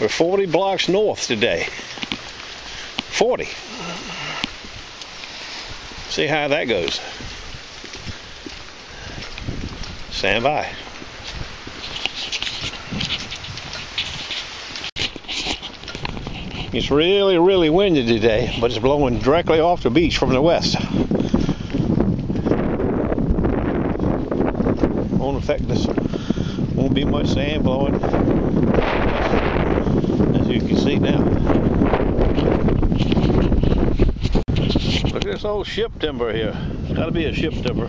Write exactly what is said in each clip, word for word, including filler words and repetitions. We're forty blocks north today. forty. See how that goes. Stand by. It's really, really windy today, but it's blowing directly off the beach from the west. Won't affect us. Won't be much sand blowing, as you can see now. Look at this old ship timber here. It's got to be a ship timber.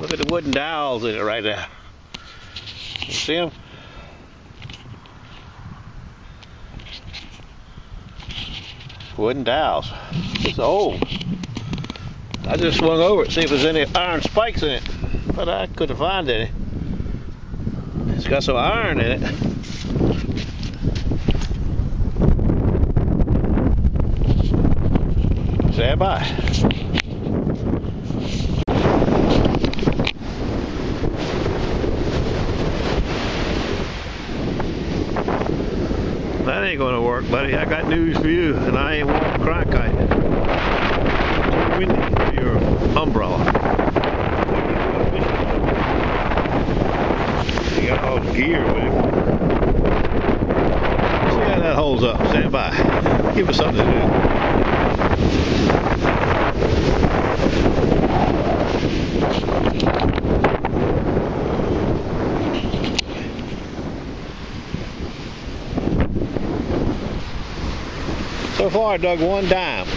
Look at the wooden dowels in it right there. You see them? Wooden dowels. It's old. I just swung over it to see if there's any iron spikes in it, but I couldn't find any. It's got some iron in it. Stand by. That ain't gonna work, buddy. I got news for you, and I ain't want to crackite. It's too windy for your umbrella. You got all the gear with it. See how that holds up. Stand by. Give us something to do. So far I dug one dime.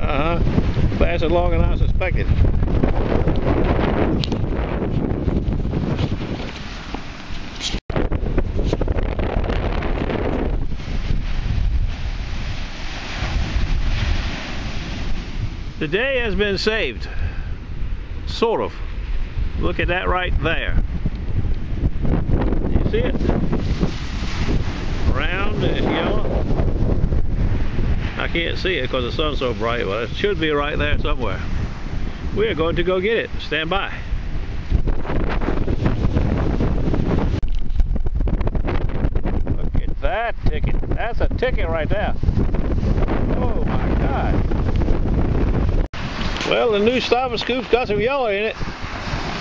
Uh-huh. Lasted longer than I suspected. The day has been saved, sort of. Look at that right there. You see it? Round and yellow. I can't see it because the sun's so bright, but it should be right there somewhere. We are going to go get it. Stand by. Look at that ticket. That's a ticket right there. Oh my God. Well, the new Stavr scoop's got some yellow in it.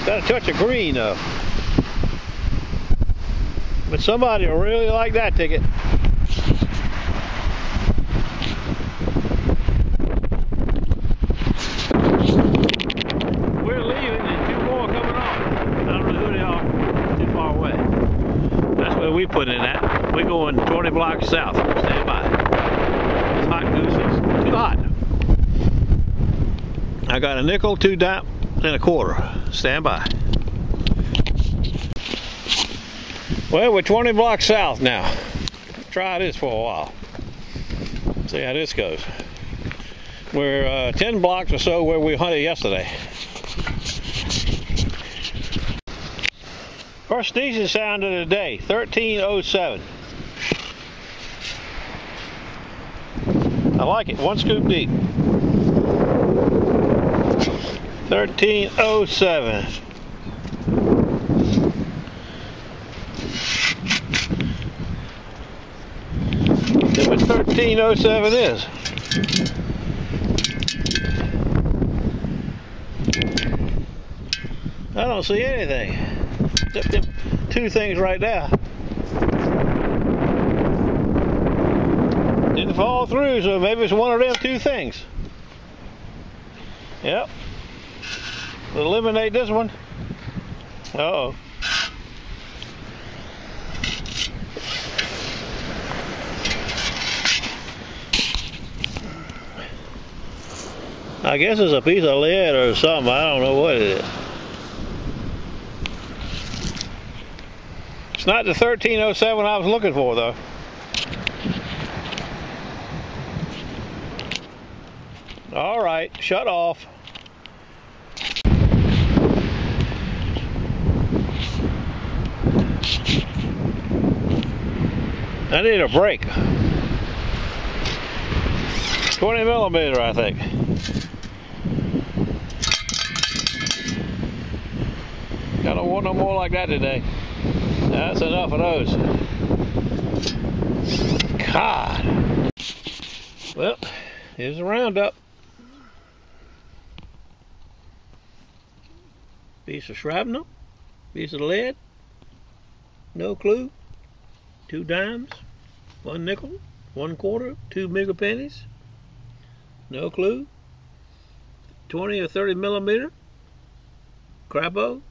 Got a touch of green though. But somebody will really like that ticket. We're leaving and two more coming on. I don't know who they are. Too far away. That's where we put in at. We're going twenty blocks south. Stand by. It's hot gooses. Too hot. I got a nickel, two dime, and a quarter. Stand by. Well, we're twenty blocks south now. Try this for a while. See how this goes. We're uh, ten blocks or so where we hunted yesterday. First decent sound of the day, thirteen oh seven. I like it, one scoop deep. thirteen oh seven. See what thirteen oh seven is. I don't see anything except them two things right there. Didn't fall through, so maybe it's one of them two things. Yep. Eliminate this one. Uh-oh. I guess it's a piece of lead or something. I don't know what it is. It's not the thirteen oh seven I was looking for, though. All right, shut off. I need a break. twenty millimeter, I think. I don't want no more like that today. That's enough of those. God. Well, here's the roundup. Piece of shrapnel, piece of lead, no clue, two dimes, one nickel, one quarter, two meager pennies, no clue, twenty or thirty millimeter, crapo,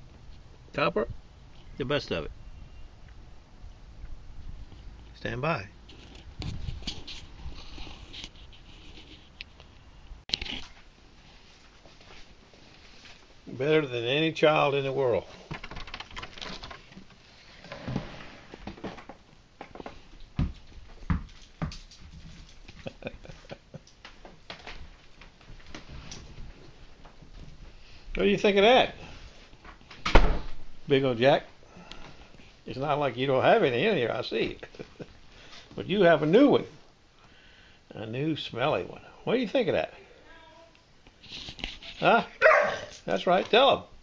copper, the best of it. Stand by. Better than any child in the world. What do you think of that? Big old Jack. It's not like you don't have any in here, I see. But you have a new one. A new smelly one. What do you think of that? Huh? That's right, tell them.